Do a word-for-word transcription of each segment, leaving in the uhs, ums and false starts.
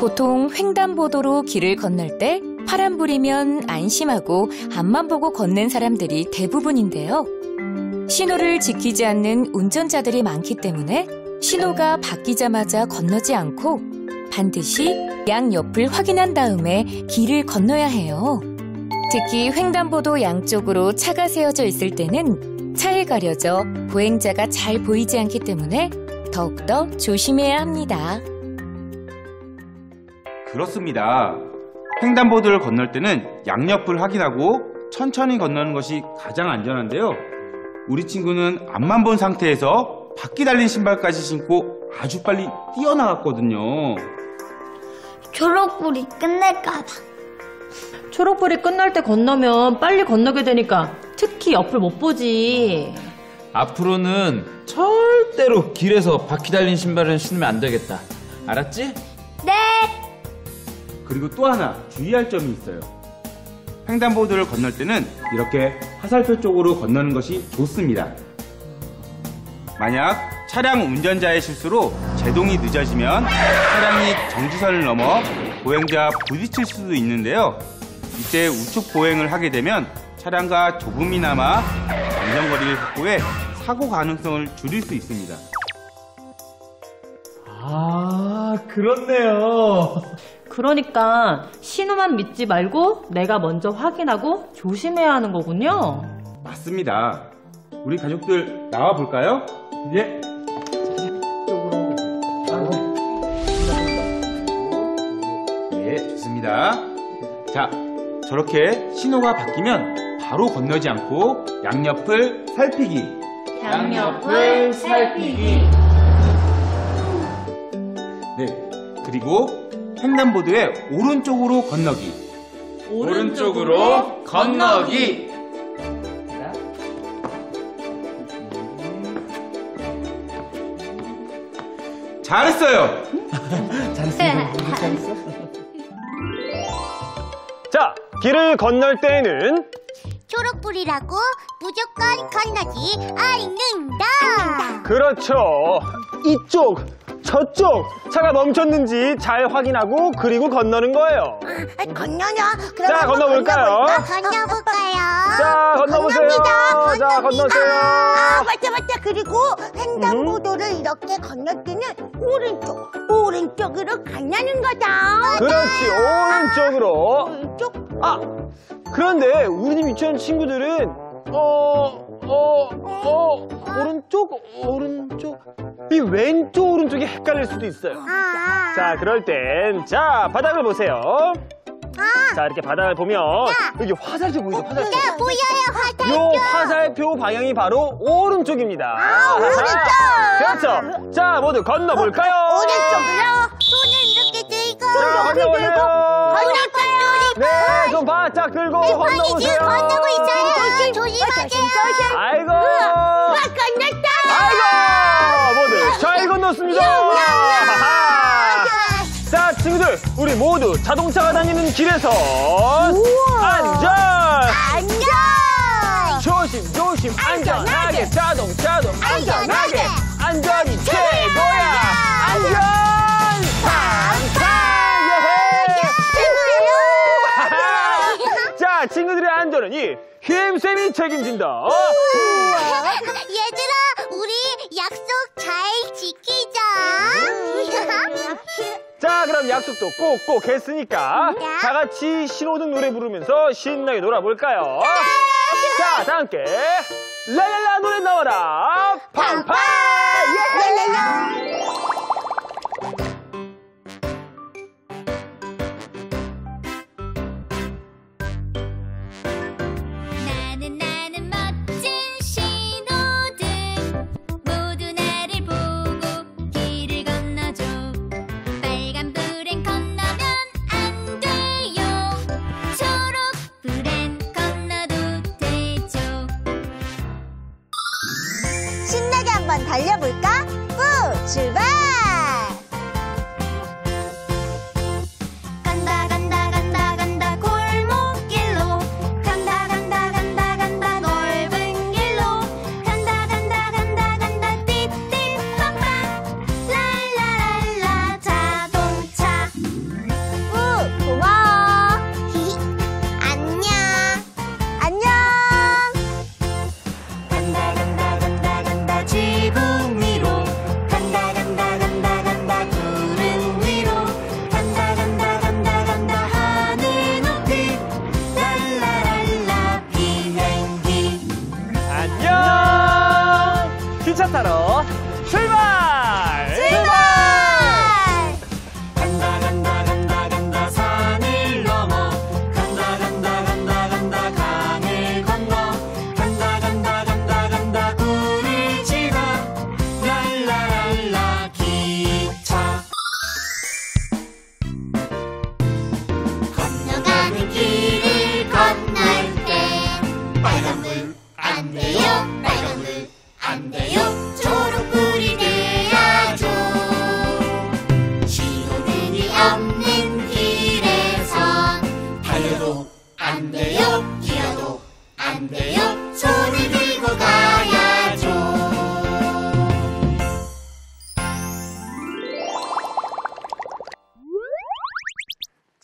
보통 횡단보도로 길을 건널 때 파란불이면 안심하고 앞만 보고 걷는 사람들이 대부분인데요. 신호를 지키지 않는 운전자들이 많기 때문에 신호가 바뀌자마자 건너지 않고 반드시 양옆을 확인한 다음에 길을 건너야 해요. 특히 횡단보도 양쪽으로 차가 세워져 있을 때는 차에 가려져 보행자가 잘 보이지 않기 때문에 더욱더 조심해야 합니다. 그렇습니다. 횡단보도를 건널 때는 양옆을 확인하고 천천히 건너는 것이 가장 안전한데요. 우리 친구는 앞만 본 상태에서 바퀴 달린 신발까지 신고 아주 빨리 뛰어나갔거든요. 초록불이 끝날까봐. 초록불이 끝날 때 건너면 빨리 건너게 되니까 특히 옆을 못 보지. 앞으로는 절대로 길에서 바퀴 달린 신발은 신으면 안 되겠다. 알았지? 네. 그리고 또 하나 주의할 점이 있어요. 횡단보도를 건널 때는 이렇게 화살표 쪽으로 건너는 것이 좋습니다. 만약 차량 운전자의 실수로 제동이 늦어지면 차량이 정지선을 넘어 보행자와 부딪힐 수도 있는데요. 이때 우측 보행을 하게 되면 차량과 조금이나마 안전거리를 확보해 사고 가능성을 줄일 수 있습니다. 아, 그렇네요. 그러니까 신호만 믿지 말고 내가 먼저 확인하고 조심해야 하는 거군요. 맞습니다. 우리 가족들 나와 볼까요? 예. 이쪽으로. 예, 좋습니다. 자, 저렇게 신호가 바뀌면 바로 건너지 않고 양옆을 살피기. 양옆을 살피기. 네. 그리고 횡단보도의 오른쪽으로 건너기. 오른쪽으로 건너기. 잘했어요. 잘했어요. 잘했어. 자, 길을 건널 때에는 초록불이라고 무조건 건너지 않는다. 그렇죠. 이쪽, 저쪽 차가 멈췄는지 잘 확인하고 그리고 건너는 거예요. 건너냐? 자, 건너볼까요? 건너볼까요? 자, 건너보세요. 자, 건너세요. 아, 맞다, 맞다. 그리고 횡단보도를 음. 이렇게 건널 때는 오른쪽, 오른쪽으로 가냐는 거다. 그렇지, 오른쪽으로. 아, 오른쪽? 아, 그런데 우리 유치원 친구들은 어... 어, 어, 오른쪽, 오른쪽. 이 왼쪽, 오른쪽이 헷갈릴 수도 있어요. 아, 자, 그럴 땐, 자, 바닥을 보세요. 아, 자, 이렇게 바닥을 보면, 야, 여기 화살표 보이죠? 화살표. 네, 보여요, 화살표. 이 화살표 방향이 바로 오른쪽입니다. 아, 오른쪽! 자, 그렇죠. 자, 모두 건너볼까요? 어, 오른쪽으로. 손을 이렇게 들고. 자, 건너보세요. 건너보세요. 네, 좀 바짝 들고 건너보세요. 건너고 있어요. 조심하세요. 아이고! 와, 건넜다! 아이고! 모두 잘 건넜습니다! 자, 친구들, 우리 모두 자동차가 다니는 길에서 안전! 안전! 조심, 조심, 안전하게! 안전하게. 자동차도 안전하게! 안전이 최고야! 안전! 팡팡! 예헤! 자, 친구들의 안전은 이 김쌤이 책임진다. 우와. 우와. 얘들아, 우리 약속 잘 지키자. 자, 그럼 약속도 꼭꼭 했으니까 야. 다 같이 신호등 노래 부르면서 신나게 놀아볼까요? 자, 다 함께 랄랄라 노래 나와라. 팡팡! 랄랄라. 달려볼까? 후! 출발! 간다 간다 간다 간다 골목길로 간다 간다 간다 간다 넓은 길로 간다 간다 간다 간다 띠띠빵빵 랄랄랄라 자동차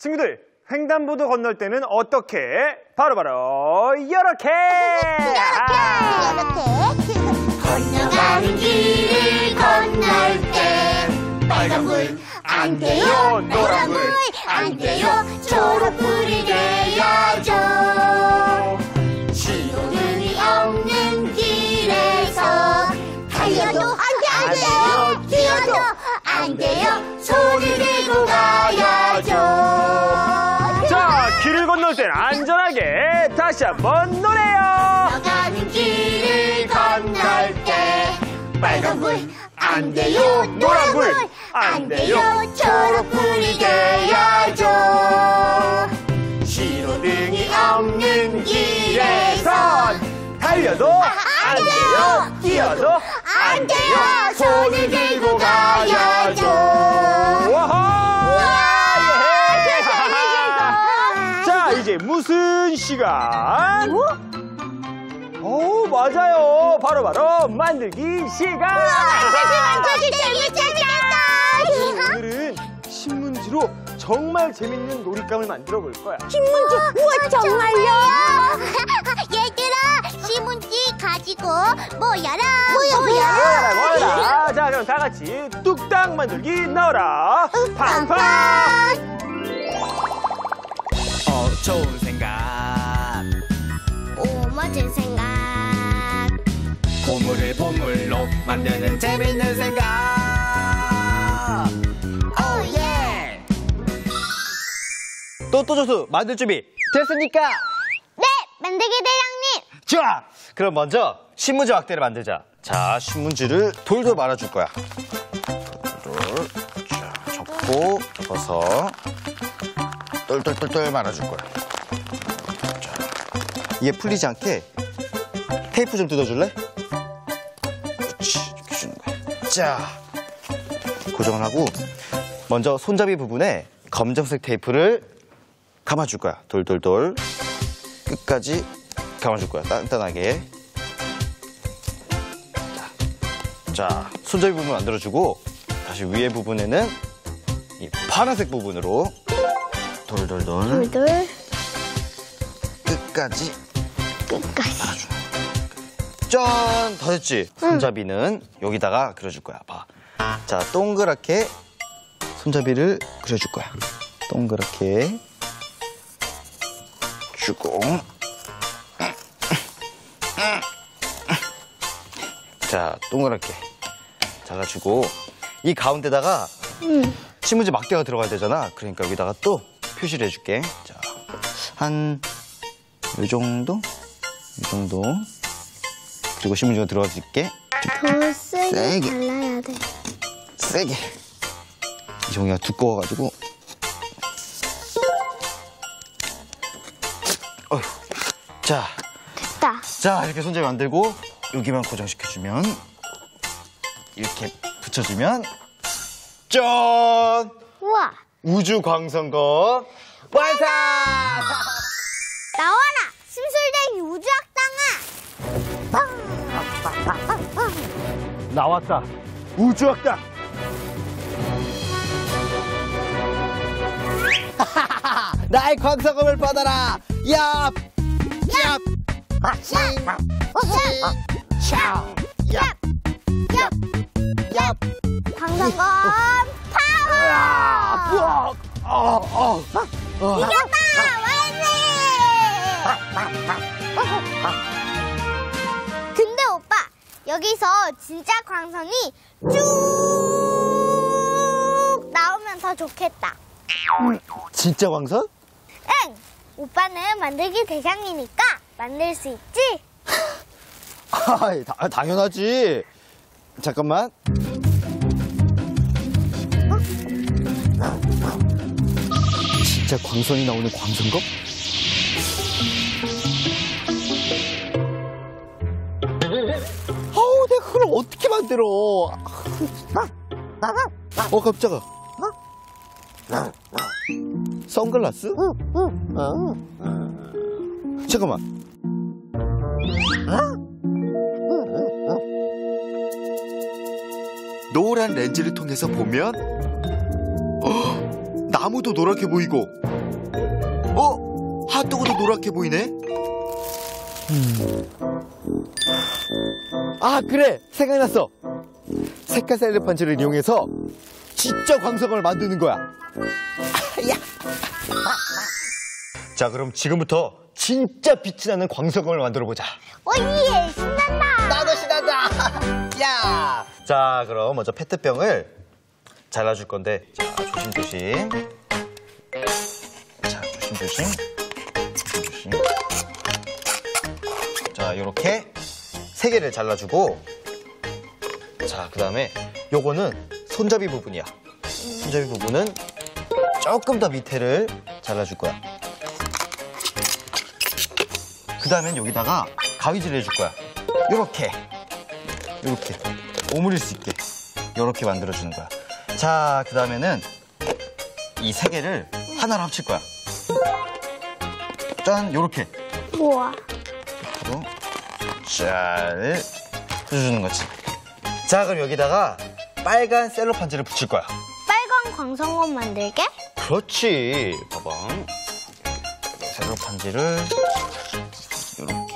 친구들, 횡단보도 건널 때는 어떻게? 바로바로 이렇게! 이렇게! 이렇게! 건너가는 길을 건널 때 빨간 불 안 돼요, 노란 불 안 돼요, 초록불이 돼야죠. 신호등이 없는 길에서 달려도 안 돼요, 뛰어도 안 돼요, 손을 들고 가야죠. 자, 길을 건널 땐 안전하게 다시 한번 노래요. 건너가는 길을 건널 때 빨간 불 안 돼요, 노란 불 안 돼요, 초록 불이 돼야죠. 신호등이 없는 길에서 달려도 안 돼요, 뛰어도 안 돼요, 손을 들고 가야죠. 와하! 자, 이제 무슨 시간? 오, 맞아요. 바로바로 만들기 시간! 만들기, 만들기, 재밌겠다! 오늘은 신문지로 정말 재밌는 놀잇감을 만들어 볼 거야. 신문지? 우와, 정말요? 얘들아, 신문지 가지고 모여라! 모여라! 모여라, 모여라! 자, 그럼 다 같이 뚝딱 만들기 나와라! 팡팡! 어, 좋은 생각! 오, 멋진 생각! 고물을 보물로 만드는 재밌는 생각. 오예! 또또조수 만들 준비 됐습니까? 네! 만들기 대장님! 좋아! 그럼 먼저 신문지 확대를 만들자. 자, 신문지를 돌돌 말아줄 거야. 돌돌. 자, 접고 접어서 똘똘똘똘 말아줄 거야. 자, 이게 풀리지 않게 테이프 좀 뜯어줄래? 자, 고정을 하고 먼저 손잡이 부분에 검정색 테이프를 감아줄 거야. 돌돌돌 끝까지 감아줄 거야. 단단하게. 자, 손잡이 부분 만들어주고 다시 위에 부분에는 이 파란색 부분으로 돌돌돌 돌돌 끝까지 끝까지 감아줘. 짠! 다 됐지? 응. 손잡이는 여기다가 그려줄 거야. 봐. 자, 동그랗게 손잡이를 그려줄 거야. 동그랗게 주고. 자, 동그랗게 잘라주고 이 가운데다가 응. 신문지 막대가 들어가야 되잖아. 그러니까 여기다가 또 표시를 해줄게. 자, 한 이 정도? 이 정도. 그리고 신문지가 들어갈게. 더 세게 발라야 돼. 세게. 이 종이가 두꺼워가지고. 어휴. 자. 됐다. 자, 이렇게 손잡이 만들고 여기만 고정시켜주면 이렇게 붙여주면 짠! 우와! 우주 광선검 완성! 나와라! 심술대기 우주학당아! 빵! 나왔다, 우주학당. 나의 광선검을 받아라. 얍 얍 얍 얍 광선검 파워. 어, 어. 이겼다, 완성. 여기서 진짜 광선이 쭉 나오면 더 좋겠다. 진짜 광선? 응! 오빠는 만들기 대장이니까 만들 수 있지? 아, 다, 당연하지. 잠깐만. 진짜 광선이 나오는 광선검? 그걸 어떻게 만들어? 어, 깜짝아. 선글라스? 응, 응. 어. 잠깐만. 노란 렌즈를 통해서 보면 어, 나무도 노랗게 보이고 핫도그도 노랗게 보이네? 음. 아 그래! 생각났어! 색깔 샐러드 펀치를 이용해서 진짜 광석을 만드는 거야! 야. 자 그럼 지금부터 진짜 빛이 나는 광석을 만들어보자! 오예! 신난다! 나도 신난다! 야! 자 그럼 먼저 페트병을 잘라줄 건데 자 조심조심 자 조심조심 조심. 자 이렇게 세 개를 잘라주고 자 그 다음에 요거는 손잡이 부분이야. 손잡이 부분은 조금 더 밑에를 잘라줄 거야. 그 다음엔 여기다가 가위질을 해줄 거야. 요렇게 요렇게 오므릴 수 있게 요렇게 만들어주는 거야. 자, 그 다음에는 이 세 개를 하나로 합칠 거야. 짠, 요렇게. 우와. 그리고 잘 해주는 거지. 자, 그럼 여기다가 빨간 셀로판지를 붙일 거야. 빨간 광석만 만들게? 그렇지. 봐봐. 셀로판지를 요렇게.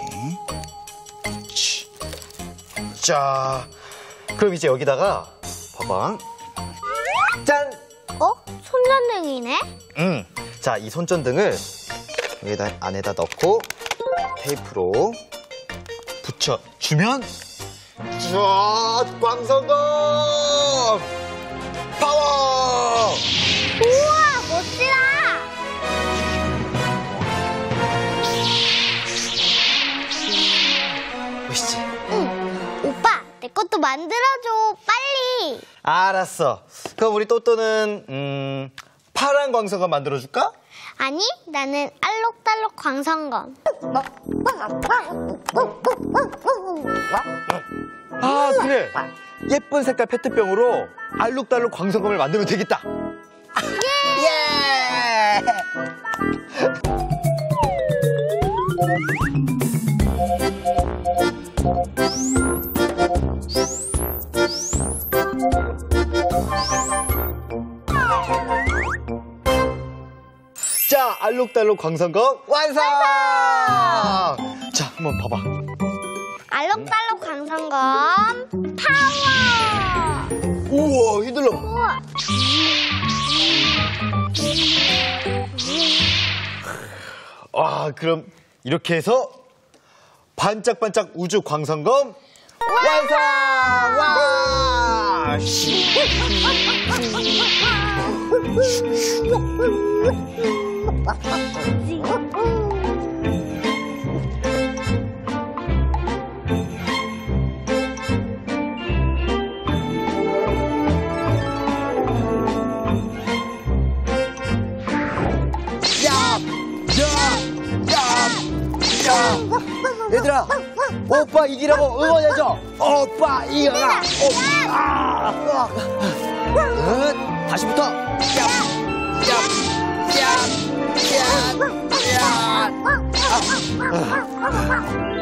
자, 그럼 이제 여기다가 봐봐. 짠! 어? 손전등이네? 응. 자, 이 손전등을 여기다 안에다 넣고 테이프로 붙여주면 쫙! 광선검! 파워! 우와! 멋지다! 멋있지? 응. 오빠, 내 것도 만들어줘. 빨리! 알았어. 그럼 우리 또또는 음, 파란 광선검 만들어줄까? 아니, 나는 알록달록 광선검. 아, 그래. 예쁜 색깔 페트병으로 알록달록 광선검을 만들면 되겠다. 예! 예! 자, 알록달록 광선검 완성! 완성! 자, 한번 봐봐. 알록달록 광선검 파워! 우와, 휘둘러. 우와. 아, 그럼 이렇게 해서 반짝반짝 우주 광선검 완성! 와! 얘들아, 오빠 이기라고 응원해줘. 오빠 이겨라. 오빠. 아! 응, 다시부터. 야, 야, 야, 야, 야. 아.